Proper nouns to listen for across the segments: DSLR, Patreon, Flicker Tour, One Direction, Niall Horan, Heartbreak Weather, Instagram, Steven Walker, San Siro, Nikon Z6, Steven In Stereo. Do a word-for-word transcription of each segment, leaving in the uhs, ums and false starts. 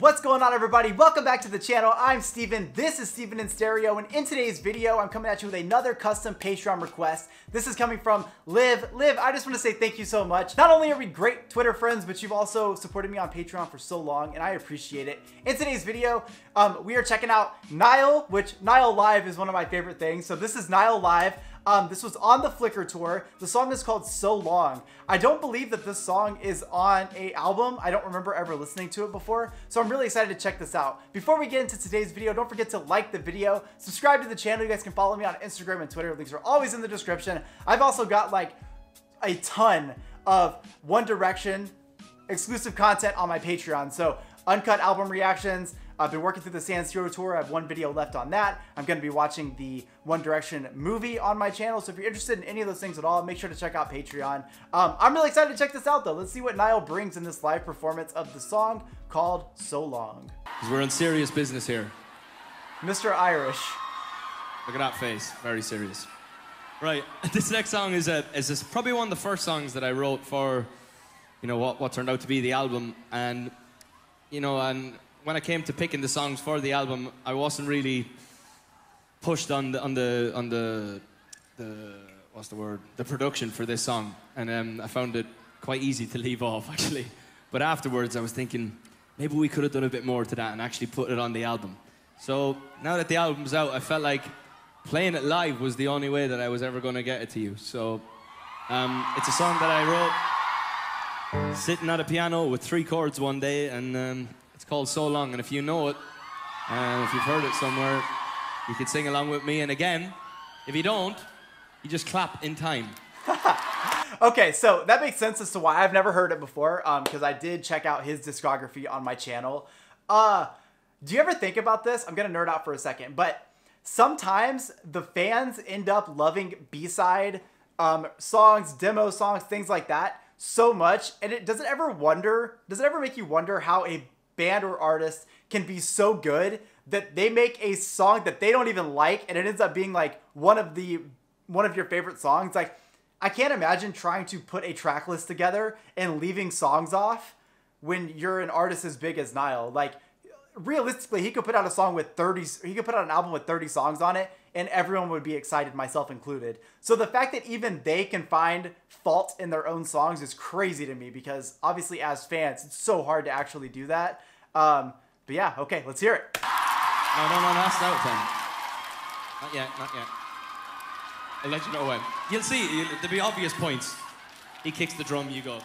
What's going on, everybody? Welcome back to the channel. I'm Steven. This is Steven In Stereo, and in today's video, I'm coming at you with another custom Patreon request. This is coming from Liv. Liv, I just want to say thank you so much. Not only are we great Twitter friends, but you've also supported me on Patreon for so long, and I appreciate it. In today's video, um, we are checking out Niall, which Niall Live is one of my favorite things. So this is Niall Live. Um, this was on the Flicker Tour. The song is called So Long. I don't believe that this song is on a album. I don't remember ever listening to it before, so I'm really excited to check this out. Before we get into today's video, don't forget to like the video, subscribe to the channel. You guys can follow me on Instagram and Twitter. Links are always in the description. I've also got like a ton of One Direction exclusive content on my Patreon. So uncut album reactions. I've been working through the San Siro tour. I have one video left on that. I'm going to be watching the One Direction movie on my channel. So if you're interested in any of those things at all, make sure to check out Patreon. Um, I'm really excited to check this out though. Let's see what Niall brings in this live performance of the song called So Long. Because we're in serious business here. Mister Irish. Look at that face. Very serious. Right. This next song is, a, is this probably one of the first songs that I wrote for, you know, what, what turned out to be the album. And, you know, and... when I came to picking the songs for the album, I wasn't really pushed on the on the on the, the what's the word the production for this song, and um, I found it quite easy to leave off actually. But afterwards, I was thinking maybe we could have done a bit more to that and actually put it on the album. So now that the album's out, I felt like playing it live was the only way that I was ever going to get it to you. So um, it's a song that I wrote sitting at a piano with three chords one day, and. Um, It's called So Long, and if you know it, and uh, if you've heard it somewhere, you can sing along with me. And again, if you don't, you just clap in time. Okay, so that makes sense as to why I've never heard it before, because um, I did check out his discography on my channel. Uh, do you ever think about this? I'm going to nerd out for a second, but sometimes the fans end up loving B-side um, songs, demo songs, things like that so much, and it doesn't ever wonder, does it ever make you wonder how a band or artist can be so good that they make a song that they don't even like, and it ends up being like one of the one of your favorite songs? Like, I can't imagine trying to put a track list together and leaving songs off when you're an artist as big as Niall. Like, realistically, he could put out a song with thirty he could put out an album with thirty songs on it, and everyone would be excited, myself included. So the fact that even they can find fault in their own songs is crazy to me, because obviously as fans, it's so hard to actually do that. Um, but yeah, okay, let's hear it. No, no, no, that's not it then. Not yet, not yet. I'll let you know when. You'll see, you'll, there'll be obvious points. He kicks the drum, you go.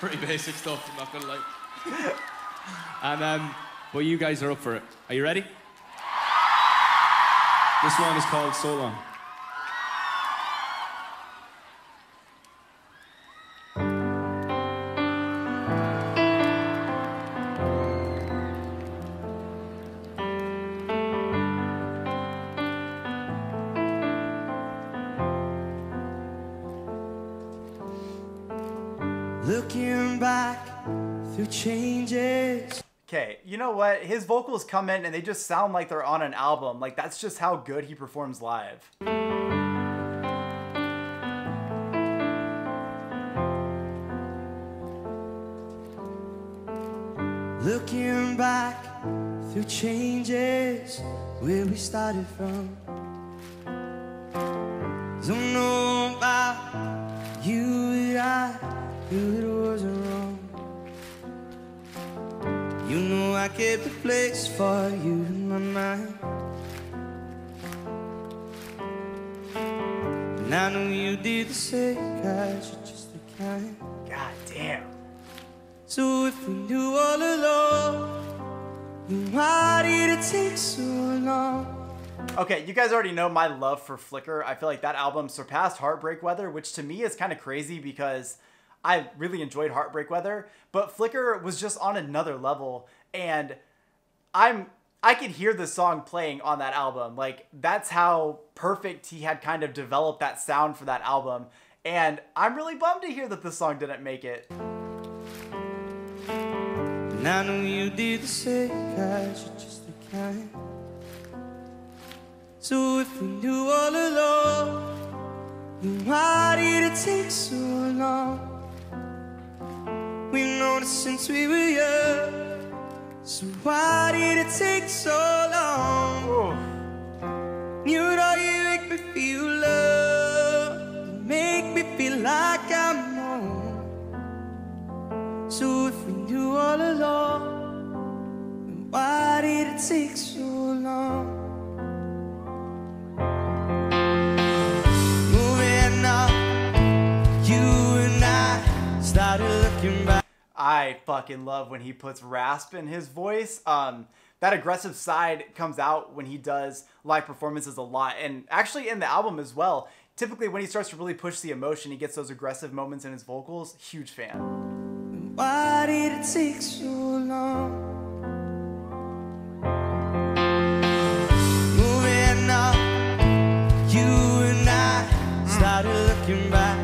Pretty basic stuff, I'm not gonna lie. And, um, but you guys are up for it. Are you ready? This one is called So Long. Looking back through changes. Okay, you know what? His vocals come in and they just sound like they're on an album. Like, that's just how good he performs live. Looking back through changes where we started from. Don't know about you and I, who it wasn't wrong. You know I kept a place for you in my mind, and I know you did the same, 'cause you're just the kind. God damn. So if we knew all along, then why did it take so long? Okay, you guys already know my love for Flicker. I feel like that album surpassed Heartbreak Weather, which to me is kind of crazy because I really enjoyed Heartbreak Weather, but Flicker was just on another level, and I'm I could hear the song playing on that album. Like, that's how perfect he had kind of developed that sound for that album, and I'm really bummed to hear that this song didn't make it. And I know you did the same, 'cause you're just the kind. So if we knew all along, then why did it take so long? We've known it since we were young. Why did it take so long? Oh. You know you make me feel love, you make me feel like I'm home. So if we knew all along, then why did it take so long? I fucking love when he puts rasp in his voice. Um, that aggressive side comes out when he does live performances a lot, and actually in the album as well. Typically when he starts to really push the emotion, he gets those aggressive moments in his vocals. Huge fan. Why did it take so long? Moving on, you and I started looking back.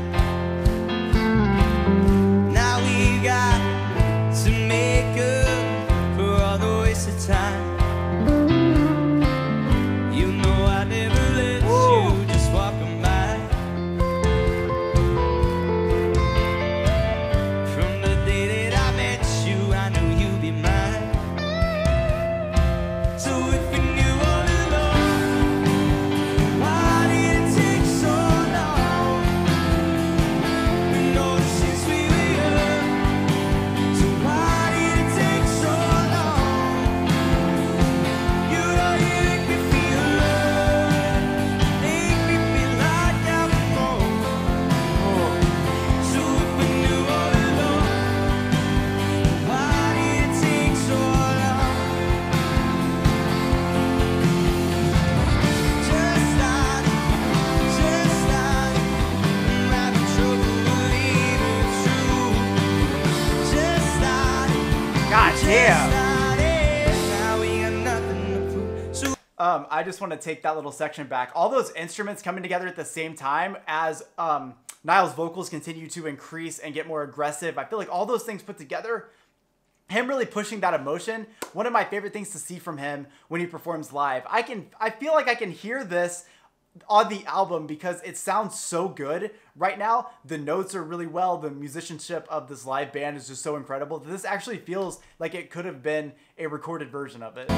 Um, I just want to take that little section back. All those instruments coming together at the same time as um, Niall's vocals continue to increase and get more aggressive. I feel like all those things put together, him really pushing that emotion. One of my favorite things to see from him when he performs live. I can, I feel like I can hear this on the album because it sounds so good right now. The notes are really well. The musicianship of this live band is just so incredible. This actually feels like it could have been a recorded version of it.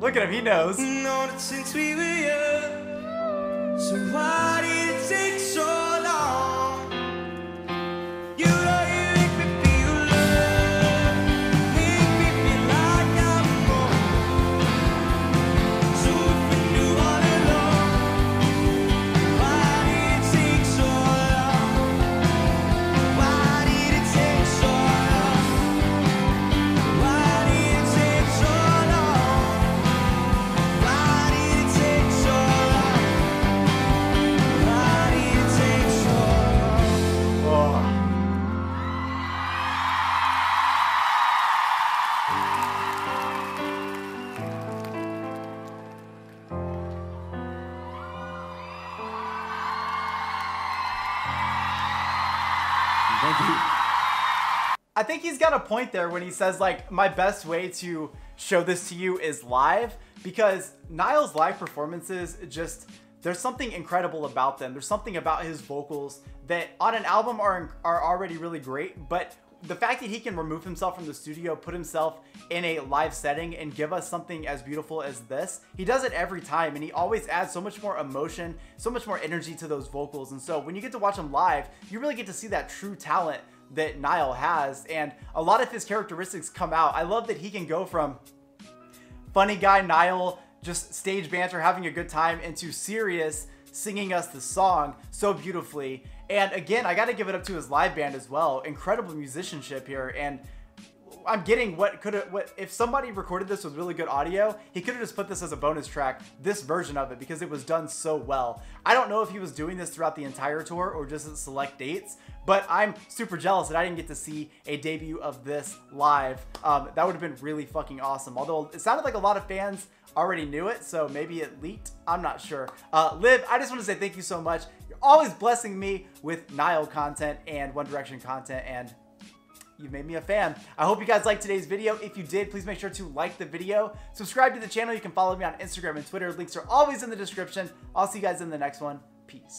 Look at him, he knows. Since we were young, so why did it take so long? You know you make me feel love, make me feel like I'm home. So if we knew all along, why did it take so long? Why did it take so long? Why did it take so long? I think he's got a point there when he says, like, my best way to show this to you is live, because Niall's live performances, just, there's something incredible about them. There's something about his vocals that on an album are, are already really great, but the fact that he can remove himself from the studio, put himself in a live setting and give us something as beautiful as this, he does it every time, and he always adds so much more emotion, so much more energy to those vocals. And so when you get to watch him live, you really get to see that true talent that Niall has, and a lot of his characteristics come out. I love that he can go from funny guy Niall, just stage banter, having a good time, into serious, singing us the song so beautifully. And again, I gotta give it up to his live band as well. Incredible musicianship here, and I'm getting what could have, what if somebody recorded this with really good audio, he could have just put this as a bonus track, this version of it, because it was done so well. I don't know if he was doing this throughout the entire tour or just at select dates, but I'm super jealous that I didn't get to see a debut of this live. Um, that would have been really fucking awesome. Although it sounded like a lot of fans already knew it, so maybe it leaked. I'm not sure. Uh, Liv, I just want to say thank you so much. You're always blessing me with Niall content and One Direction content, and you've made me a fan. I hope you guys liked today's video. If you did, please make sure to like the video, subscribe to the channel. You can follow me on Instagram and Twitter. Links are always in the description. I'll see you guys in the next one. Peace.